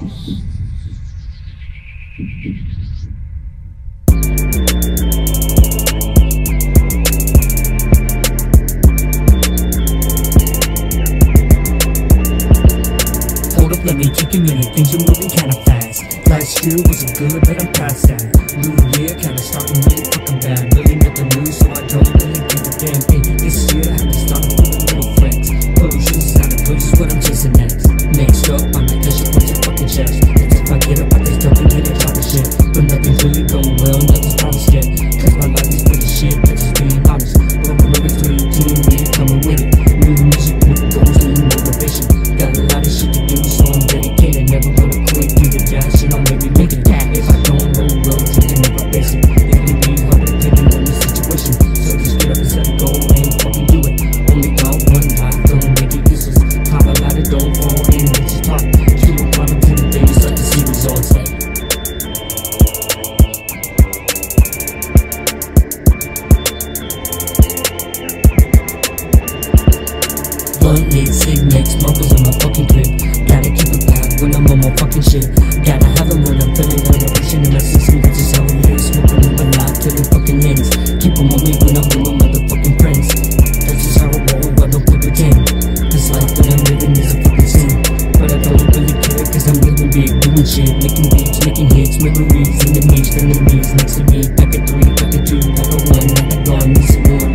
Hold up, let me check your minute. Things are moving kinda fast. Last year wasn't good, but I'm past that. New year kinda starting really fucking bad. Really nothing new, so I don't really give a damn. Hey, this year I have to start a little flex. Potions out of push is what I'm chasing next. Next up, I'm gonna catch a bunch of fucking checks. Cause if I get up, I just don't get a drop of shit. But nothing's really going well, nothing's promised yet. Cause my life is pretty shit, that's just being honest. But I'm living 2018, we ain't coming with it. New music, new goals, new motivation. Got a lot of shit to do, so I'm dedicated. Never gonna quit, do the dash, and I'll maybe make it. If I don't roll well, you can never face it. It can be hard to take on this situation. So just get up and set a goal and fucking do it. Only got one life, don't make it useless. Pop a lot of dough, all in, let's just talk. Keep on climbing to the day, you start to see results. Blunt made sick, next month is on my fucking clip. Gotta keep it packed when I'm on my fucking shit. Gotta have it when I'm feeling like a pushing in my system. That's just how it is, smoking up a lot till it fucking ends. Keep them on me when I'm with my motherfucking friends. That's just how I roll, I don't play pretend. This life that I'm living is a fucking sin. But I don't really care, cause I'm living big, doing shit. Making beats, making hits, memories, enemies, frenemies. Next to me, back at 3, back at 2, back at 1, back at gone, this is more.